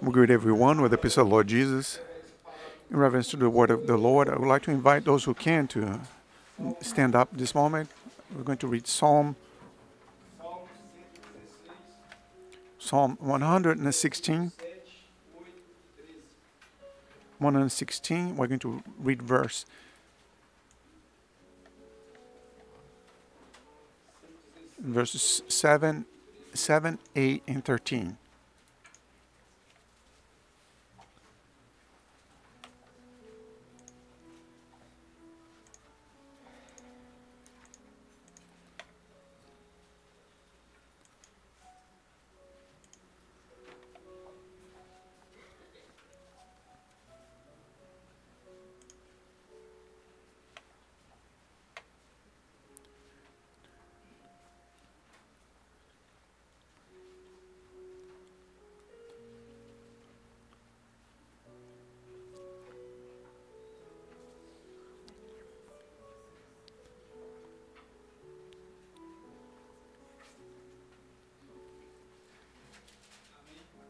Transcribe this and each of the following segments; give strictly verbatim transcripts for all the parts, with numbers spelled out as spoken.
We greet everyone with the peace of the Lord Jesus. In reverence to the word of the Lord, I would like to invite those who can to stand up this moment. We're going to read Psalm, Psalm one hundred sixteen. one hundred sixteen, we're going to read verse verses seven, eight, and thirteen.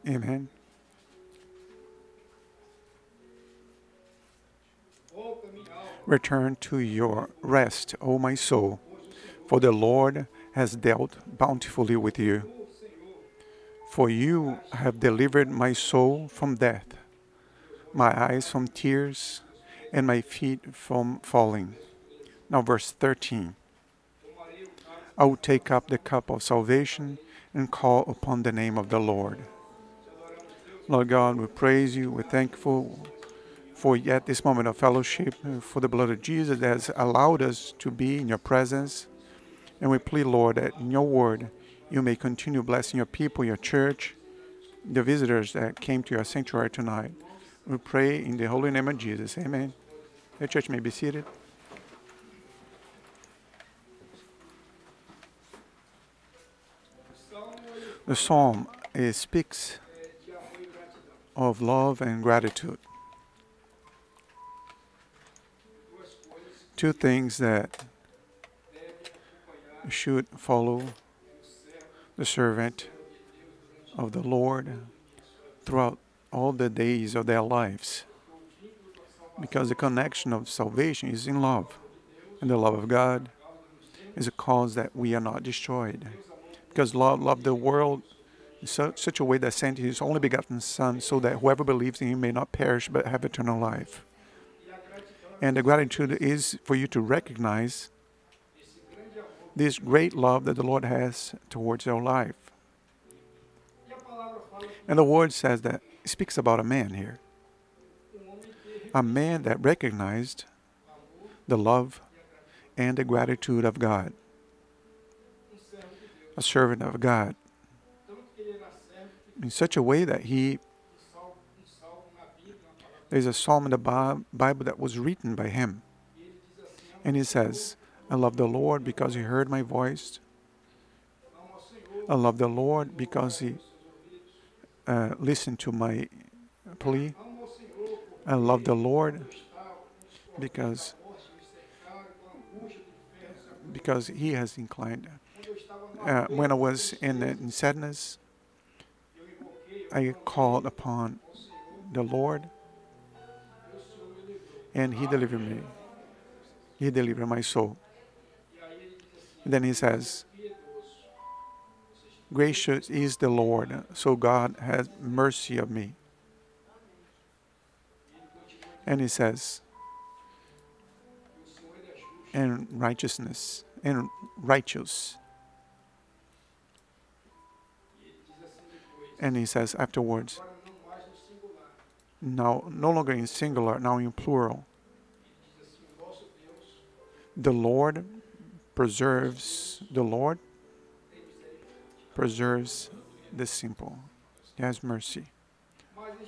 Amen. Return to your rest, O my soul, for the Lord has dealt bountifully with you. For you have delivered my soul from death, my eyes from tears, and my feet from falling. Now verse thirteen. I will take up the cup of salvation and call upon the name of the Lord. Lord God, we praise you, we're thankful for yet this moment of fellowship, for the blood of Jesus that has allowed us to be in your presence. And we plead, Lord, that in your word, you may continue blessing your people, your church, the visitors that came to your sanctuary tonight. We pray in the holy name of Jesus. Amen. The church may be seated. The psalm uh, speaks of love and gratitude. Two things that should follow the servant of the Lord throughout all the days of their lives, because the connection of salvation is in love, and the love of God is a cause that we are not destroyed, because love loved the world in such a way that sent his only begotten Son, so that whoever believes in him may not perish but have eternal life. And the gratitude is for you to recognize this great love that the Lord has towards your life. And the word says that it speaks about a man here, a man that recognized the love and the gratitude of God, a servant of God, in such a way that he, there's a psalm in the Bible that was written by him. And he says, I love the Lord because he heard my voice. I love the Lord because he uh, listened to my plea. I love the Lord because, because he has inclined. Uh, when I was in, in sadness, I called upon the Lord, and he delivered me. He delivered my soul. And then he says, gracious is the Lord, so God has mercy of me. And he says, and righteousness, and righteous. And he says afterwards, now no longer in singular, now in plural. The Lord preserves, the Lord preserves the simple. He has mercy.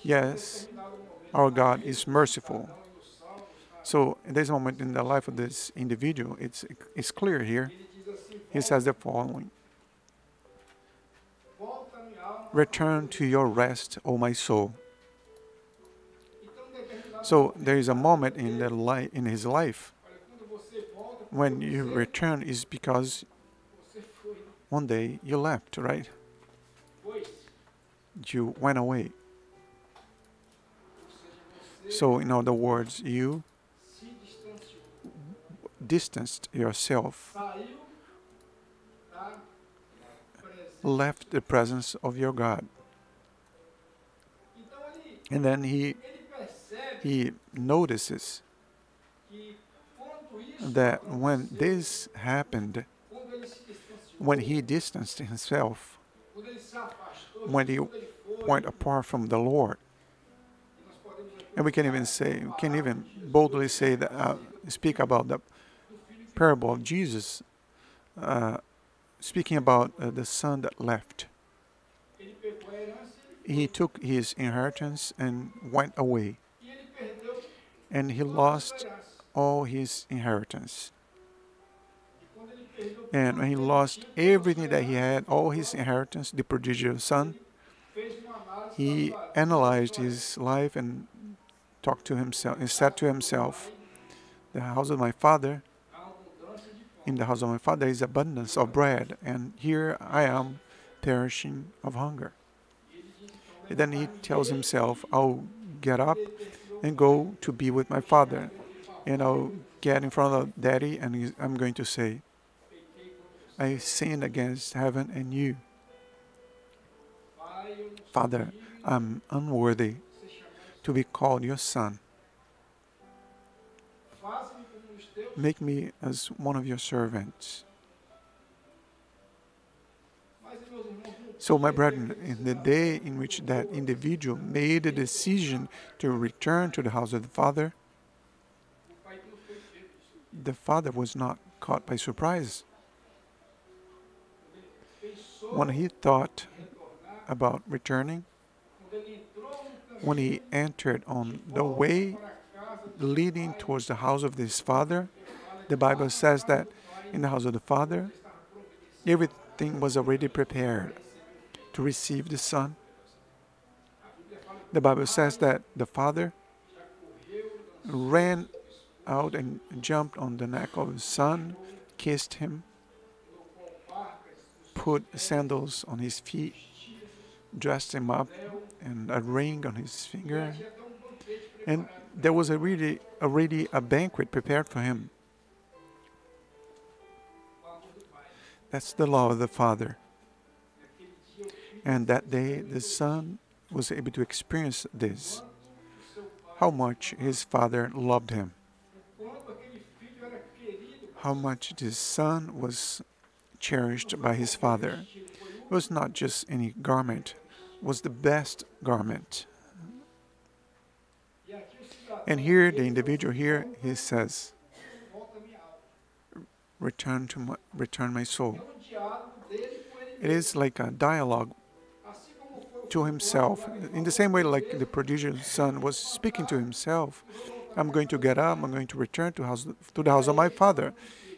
Yes, our God is merciful. So in this moment in the life of this individual, it's, it's clear here. He says the following. Return to your rest, O my soul. So there is a moment in the li in his life when you return is because one day you left, right? You went away. So in other words, you distanced yourself, left the presence of your God. And then he, he notices that when this happened, when he distanced himself, when he went apart from the Lord, and we can even say, we can even boldly say that, uh, speak about the parable of Jesus, uh, speaking about uh, the son that left. He took his inheritance and went away, and he lost all his inheritance. And when he lost everything that he had, all his inheritance, the prodigal son, he analyzed his life and talked to himself and said to himself, the house of my father, in the house of my father is abundance of bread, and here I am perishing of hunger. And then he tells himself, I'll get up and go to be with my father, and I'll get in front of daddy, and I'm going to say, I sinned against heaven and you. Father, I'm unworthy to be called your son. Make me as one of your servants. So, my brethren, in the day in which that individual made a decision to return to the house of the Father, the Father was not caught by surprise. When he thought about returning, when he entered on the way leading towards the house of his father, the Bible says that in the house of the Father, everything was already prepared to receive the Son. The Bible says that the Father ran out and jumped on the neck of his Son, kissed him, put sandals on his feet, dressed him up, and a ring on his finger, and there was already, already a banquet prepared for him. That's the law of the Father. And that day, the Son was able to experience this, how much his Father loved him, how much this Son was cherished by his Father. It was not just any garment, it was the best garment. And here, the individual here, he says, return to my, return my soul. It is like a dialogue to himself. In the same way, like the prodigal son was speaking to himself, I'm going to get up, I'm going to return to, house, to the house of my father.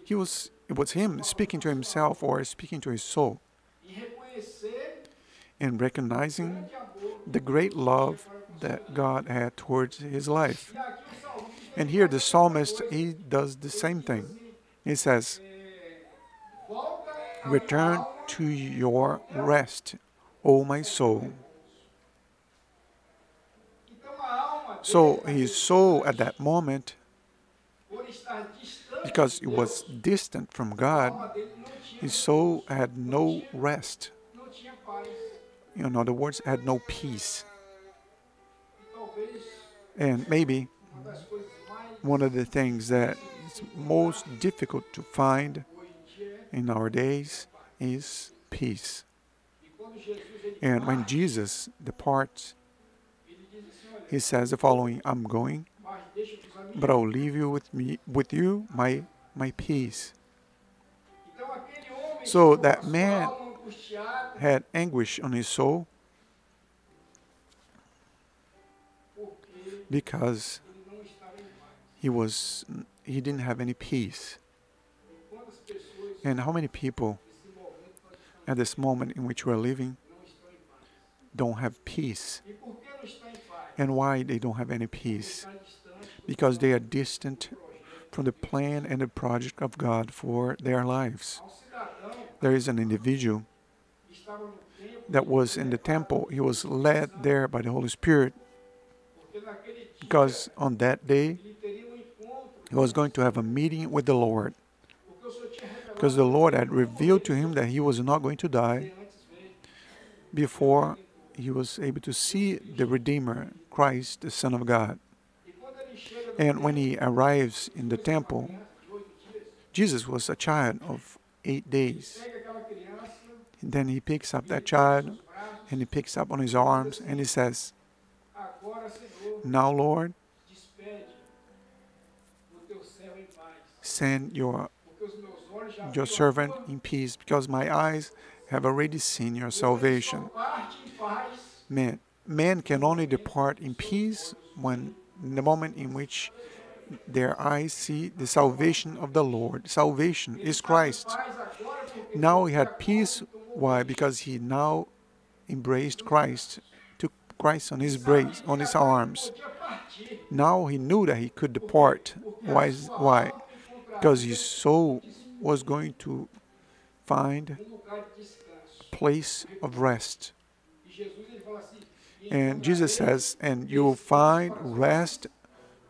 He was, it was him speaking to himself or speaking to his soul. And recognizing the great love that God had towards his life. And here the psalmist, he does the same thing. He says, return to your rest, O my soul. So his soul at that moment, because it was distant from God, his soul had no rest. In other words, had no peace. And maybe one of the things that is most difficult to find in our days is peace. And when Jesus departs, he says the following, I'm going, but I'll leave you with me, with you, my, my peace. So that man had anguish on his soul, because he was he didn't have any peace. And how many people at this moment in which we are living don't have peace? And why they don't have any peace? Because they are distant from the plan and the project of God for their lives. There is an individual that was in the temple. He was led there by the Holy Spirit, because on that day he was going to have a meeting with the Lord, because the Lord had revealed to him that he was not going to die before he was able to see the Redeemer, Christ, the Son of God. And when he arrives in the temple, Jesus was a child of eight days. And then he picks up that child, and he picks up on his arms, and he says, "Now, Lord, send your, your servant in peace, because my eyes have already seen your salvation." Man, man can only depart in peace when, in the moment in which their eyes see the salvation of the Lord. Salvation is Christ. Now he had peace. Why? Because he now embraced Christ, took Christ on his brace, on his arms. Now he knew that he could depart. Why? Why? Because his soul was going to find a place of rest. And Jesus says, "And you will find rest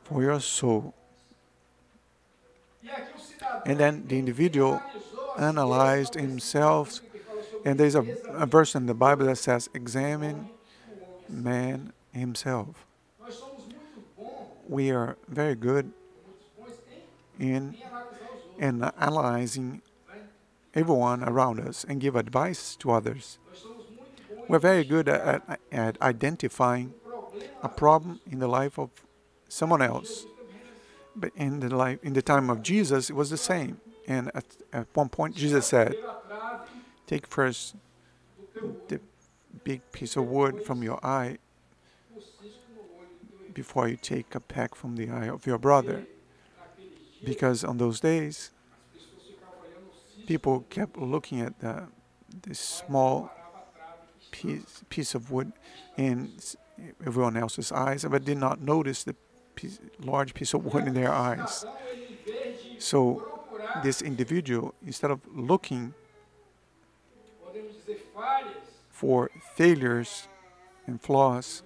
for your soul." And then the individual analyzed himself. And there's a, a verse in the Bible that says, "Examine man himself." We are very good in, in analyzing everyone around us and give advice to others. We're very good at, at, at identifying a problem in the life of someone else. But in the, life, in the time of Jesus, it was the same. And at, at one point, Jesus said, "Take first the big piece of wood from your eye before you take a peck from the eye of your brother." Because on those days, people kept looking at the, this small piece, piece of wood in everyone else's eyes, but did not notice the piece, large piece of wood in their eyes. So this individual, instead of looking for failures and flaws,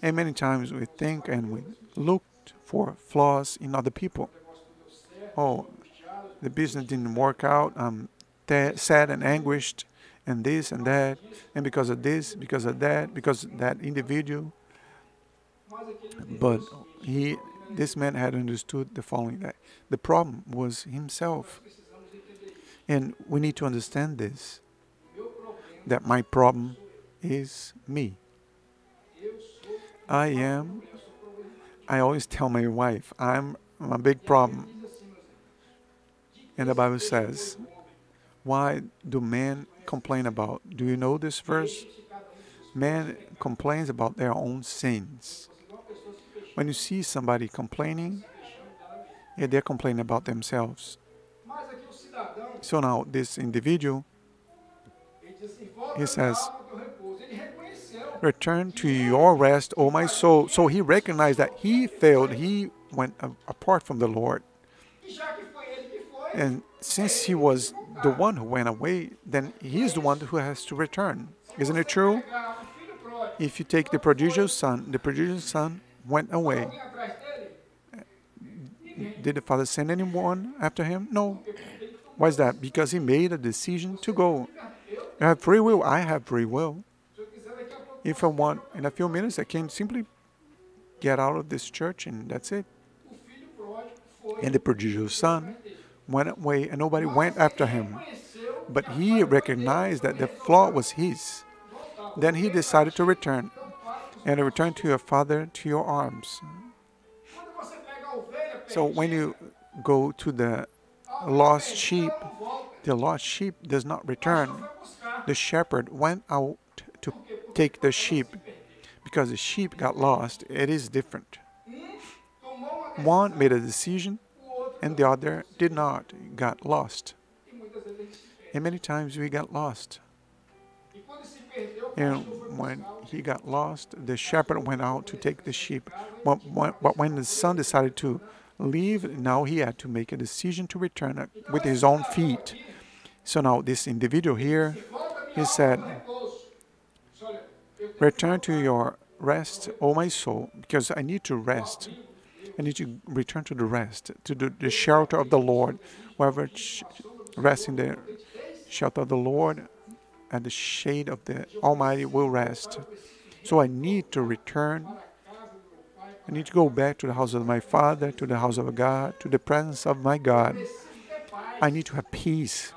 and many times we think and we looked for flaws in other people. Oh, the business didn't work out, I'm sad and anguished, and this and that, and because of this, because of that, because of that individual. But he, this man had understood the following, that the problem was himself. And we need to understand this, that my problem is me. I am, I always tell my wife, I'm, I'm a big problem. And the Bible says, why do men complain about? Do you know this verse? Man complains about their own sins. When you see somebody complaining, yeah, they're complaining about themselves. So now this individual, he says, "Return to your rest, O my soul." So he recognized that he failed. He went apart from the Lord. And since he was the one who went away, then he is the one who has to return. Isn't it true? If you take the prodigal son, the prodigal son went away. Did the father send anyone after him? No. Why is that? Because he made a decision to go. You have free will. I have free will. If I want, in a few minutes, I can simply get out of this church and that's it. And the prodigal son went away and nobody went after him. But he recognized that the flaw was his. Then he decided to return. And return to your father, to your arms. So when you go to the lost sheep, the lost sheep does not return. The shepherd went out to take the sheep because the sheep got lost. It is different. One made a decision and the other did not, got lost. And many times we got lost. And when he got lost, the shepherd went out to take the sheep. But when the son decided to leave, now he had to make a decision to return with his own feet. So now this individual here, he said, "Return to your Rest, O my soul, because I need to rest. I need to return to the rest, to the, the shelter of the Lord. Whoever rests in the shelter of the Lord and the shade of the Almighty will rest. So I need to return. I need to go back to the house of my Father, to the house of God, to the presence of my God. I need to have peace.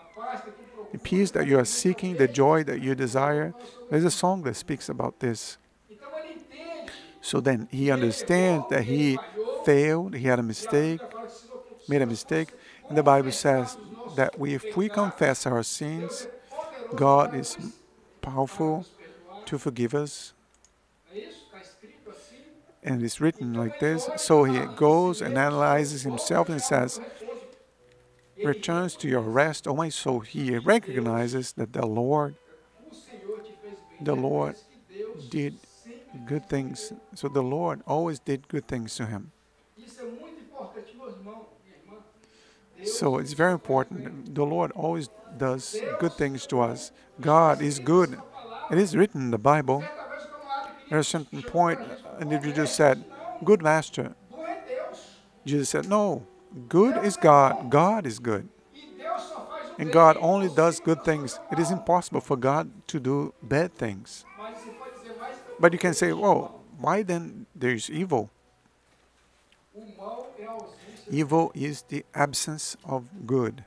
The peace that you are seeking, the joy that you desire. There's a song that speaks about this. So then he understands that he failed, he had a mistake, made a mistake. And the Bible says that we, if we confess our sins, God is powerful to forgive us. And it's written like this. So he goes and analyzes himself and says, returns to your rest, O my soul. He recognizes that the Lord, the Lord did good things. So the Lord always did good things to him. So it's very important. The Lord always does good things to us. God is good. It is written in the Bible. At a certain point, an individual said, good master. Jesus said, no. Good is God. God is good. And God only does good things. It is impossible for God to do bad things. But you can say, well, why then there's evil? Evil is the absence of good.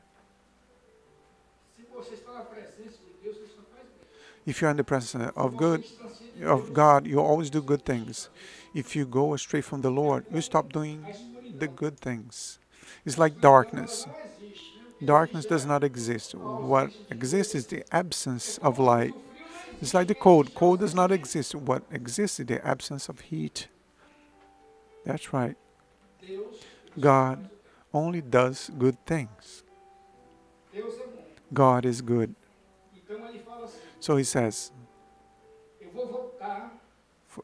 If you're in the presence of good, of God, you always do good things. If you go astray from the Lord, you stop doing the good things. It's like darkness. Darkness does not exist. What exists is the absence of light. It's like the cold. Cold does not exist. What exists is the absence of heat. That's right. God only does good things. God is good. So he says,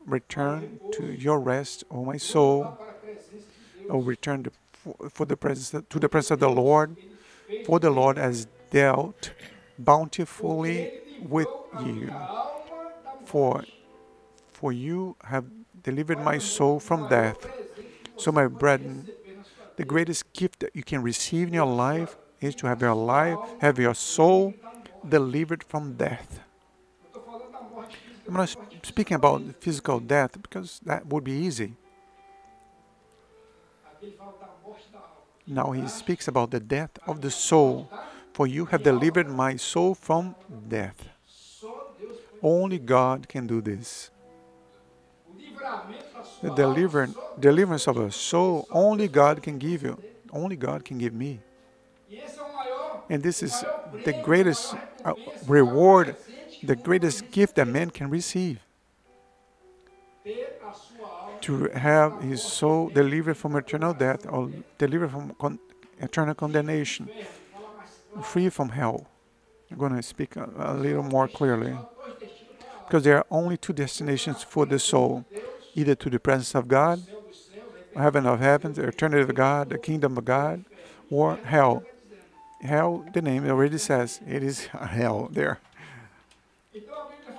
return to your rest, O my soul. O return to For the presence, to the presence of the Lord, for the Lord has dealt bountifully with you. For, for you have delivered my soul from death. So, my brethren, the greatest gift that you can receive in your life is to have your life, have your soul delivered from death. I'm not speaking about physical death because that would be easy. Now he speaks about the death of the soul. For you have delivered my soul from death. Only God can do this. The deliver deliverance of a soul, only God can give you. Only God can give me. And this is the greatest uh, reward, the greatest gift that man can receive. To have his soul delivered from eternal death or delivered from con eternal condemnation, free from hell. I'm going to speak a, a little more clearly. Because there are only two destinations for the soul, either to the presence of God, heaven of heavens, the eternity of God, the kingdom of God, or hell. Hell, the name already says, it is hell there.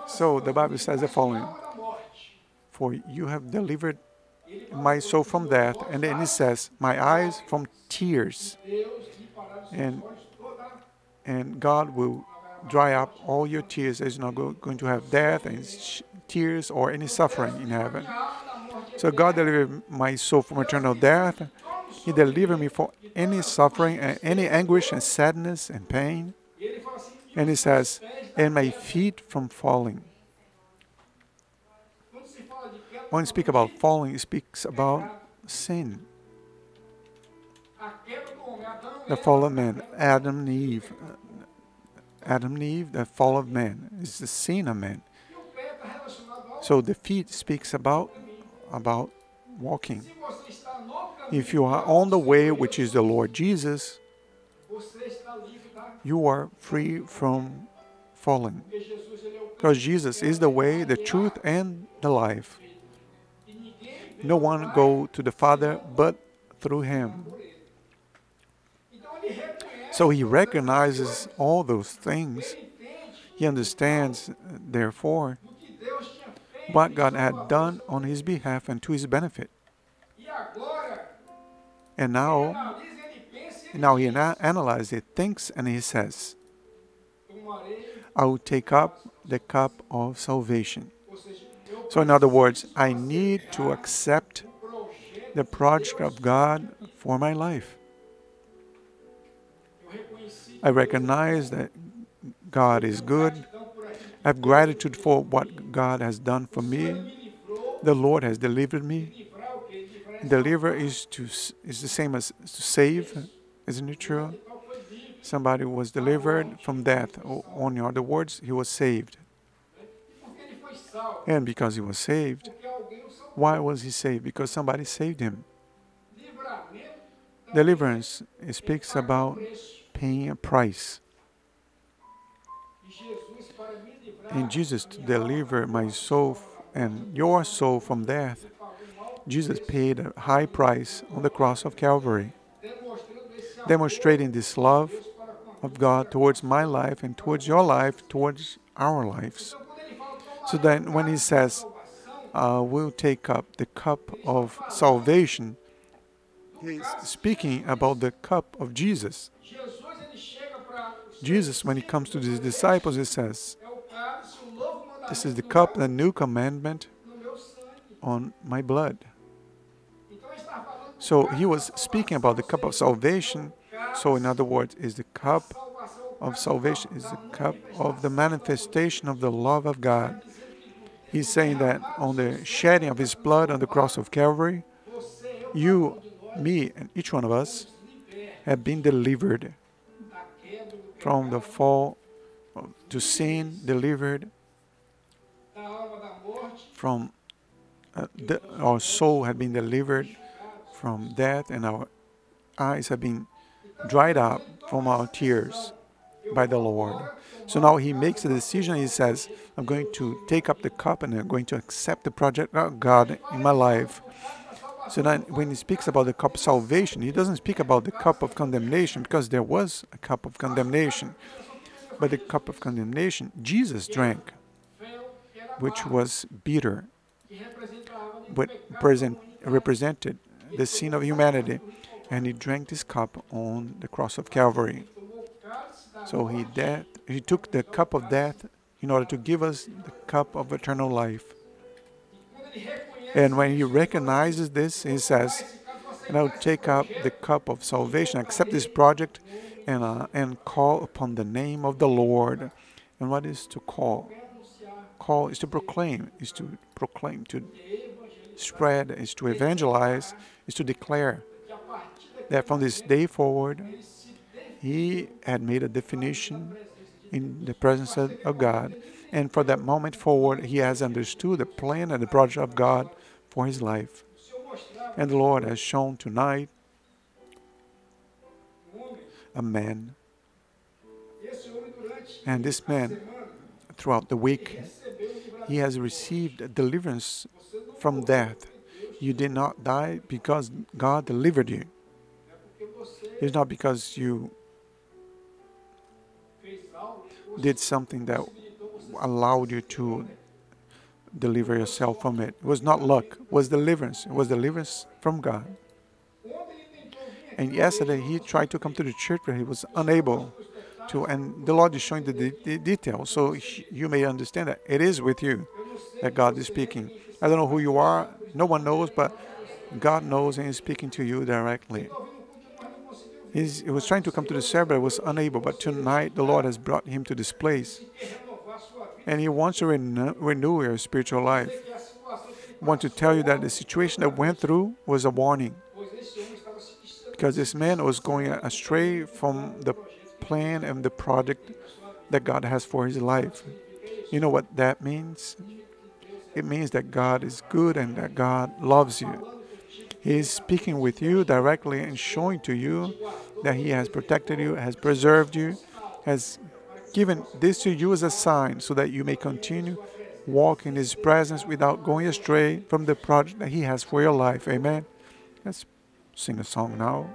So the Bible says the following. For you have delivered my soul from death. And then it says, my eyes from tears. And, and God will dry up all your tears. There's not go, going to have death and tears or any suffering in heaven. So God delivered my soul from eternal death. He delivered me from any suffering, and any anguish and sadness and pain. And it says, and my feet from falling. When you speak about falling, it speaks about sin. The fall of man, Adam and Eve. Adam and Eve, the fall of man, is the sin of man. So the feet speaks about, about walking. If you are on the way, which is the Lord Jesus, you are free from falling. Because Jesus is the way, the truth, and the life. No one goes to the Father but through him. So he recognizes all those things. He understands, therefore, what God had done on his behalf and to his benefit. And now, now he analyzes it, thinks, and he says, I will take up the cup of salvation. So in other words, I need to accept the project of God for my life. I recognize that God is good. I have gratitude for what God has done for me. The Lord has delivered me. Deliver is to is the same as to save, isn't it true? Somebody was delivered from death. Or in other words, he was saved. And because he was saved, why was he saved? Because somebody saved him. Deliverance speaks about paying a price. In Jesus, to deliver my soul and your soul from death, Jesus paid a high price on the cross of Calvary, demonstrating this love of God towards my life and towards your life, towards our lives. So then when he says, I will take up the cup of salvation, he's speaking about the cup of Jesus. Jesus, when he comes to his disciples, he says, this is the cup, the new commandment on my blood. So he was speaking about the cup of salvation. So in other words, is the cup of salvation is the cup of the manifestation of the love of God. He's saying that on the shedding of his blood on the cross of Calvary, you, me, and each one of us have been delivered from the fall to sin, delivered from uh, the, our soul had been delivered from death, and our eyes have been dried up from our tears by the Lord. So now he makes a decision. He says, I'm going to take up the cup and I'm going to accept the project of God in my life. So then when he speaks about the cup of salvation, he doesn't speak about the cup of condemnation, because there was a cup of condemnation. But the cup of condemnation Jesus drank, which was bitter, but present, represented the sin of humanity. And he drank this cup on the cross of Calvary. So he, death, he took the cup of death in order to give us the cup of eternal life. And when he recognizes this, he says, and I will take up the cup of salvation, accept this project, and, uh, and call upon the name of the Lord. And what is to call? Call is to proclaim, is to proclaim, to spread, is to evangelize, is to declare that from this day forward, he had made a definition in the presence of God. And from that moment forward, he has understood the plan and the project of God for his life. And the Lord has shown tonight a man. And this man, throughout the week, he has received deliverance from death. You did not die because God delivered you. It's not because you did something that allowed you to deliver yourself from it. It was not luck. It was deliverance. It was deliverance from God. And yesterday he tried to come to the church, but he was unable to. And the Lord is showing the de de details, so you may understand that it is with you that God is speaking. I don't know who you are. No one knows, but God knows and is speaking to you directly. He's, he was trying to come to the service, but was unable. But tonight the Lord has brought him to this place. And he wants to renew, renew your spiritual life. I want to tell you that the situation that went through was a warning. Because this man was going astray from the plan and the project that God has for his life. You know what that means? It means that God is good and that God loves you. He is speaking with you directly and showing to you that he has protected you, has preserved you, has given this to you as a sign so that you may continue walking in his presence without going astray from the project that he has for your life. Amen. Let's sing a song now.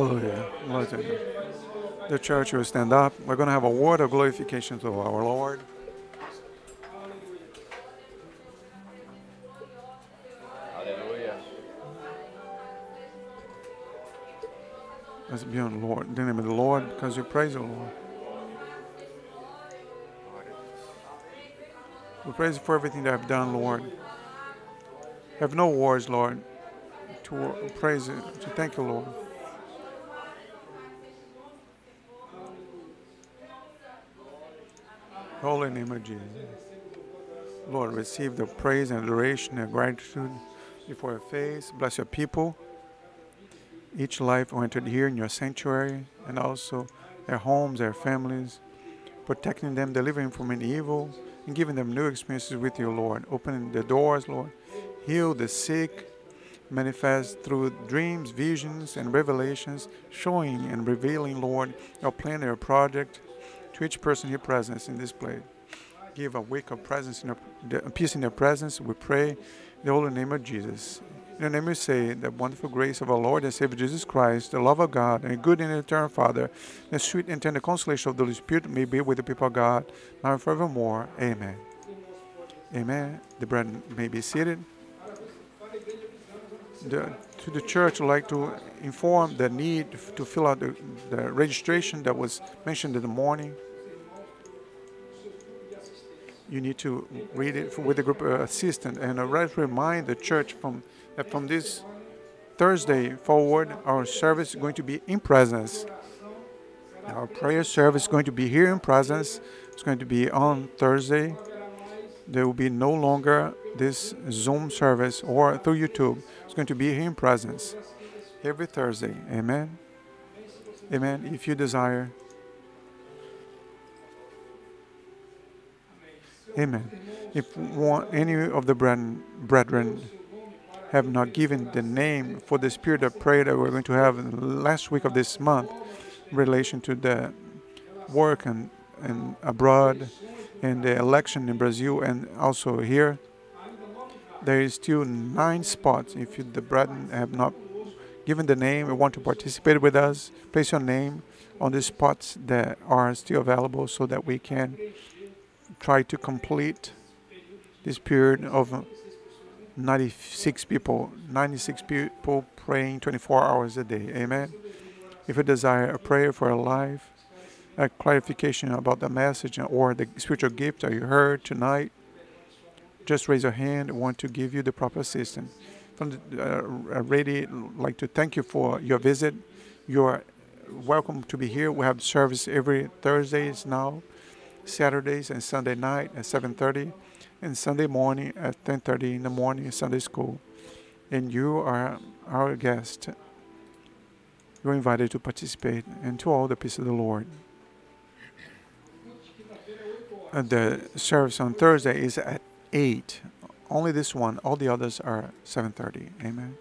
Hallelujah. Hallelujah. The church will stand up. We're going to have a word of glorification to our Lord. Hallelujah. Let's be on the Lord, the name of the Lord, because you praise the Lord. We praise you for everything that I've done, Lord. Have no words, Lord, to praise you, to thank you, Lord. Holy name of Jesus. Lord, receive the praise and adoration and gratitude before your face. Bless your people. Each life entered here in your sanctuary and also their homes, their families, protecting them, delivering them from any evil, and giving them new experiences with you, Lord. Opening the doors, Lord. Heal the sick. Manifest through dreams, visions, and revelations, showing and revealing, Lord, your plan, your project, to each person here present in this place. Give a wake of presence, in your, peace in your presence, we pray in the holy name of Jesus. In your name we say, the wonderful grace of our Lord and Savior Jesus Christ, the love of God, and good and eternal Father, the sweet and tender consolation of the Holy Spirit may be with the people of God, now and forevermore. Amen. Amen. The brethren may be seated. The, to the church, I'd like to inform the need to fill out the, the registration that was mentioned in the morning. You need to read it for, with the group uh, assistant, and I'd like to remind the church from that uh, from this Thursday forward, our service is going to be in presence. Our prayer service is going to be here in presence. It's going to be on Thursday. There will be no longer this Zoom service or through YouTube. It's going to be here in presence every Thursday. Amen. Amen. If you desire. Amen. If one, any of the brethren have not given the name for the spirit of prayer that we're going to have in the last week of this month in relation to the work and, and abroad and the election in Brazil and also here, there is still nine spots. If you, the brethren have not given the name and want to participate with us, place your name on the spots that are still available so that we can try to complete this period of ninety-six people, ninety-six people praying twenty-four hours a day. Amen. If you desire a prayer for your life, a clarification about the message or the spiritual gift that you heard tonight, just raise your hand. I want to give you the proper assistance. From the, uh, already, I'd like to thank you for your visit. You're welcome to be here. We have service every Thursdays now, Saturdays and Sunday night at seven thirty, and Sunday morning at ten thirty in the morning in Sunday school. And you are our guest. You're invited to participate and to all the peace of the Lord. And the service on Thursday is at eight. Only this one. All the others are seven thirty. Amen.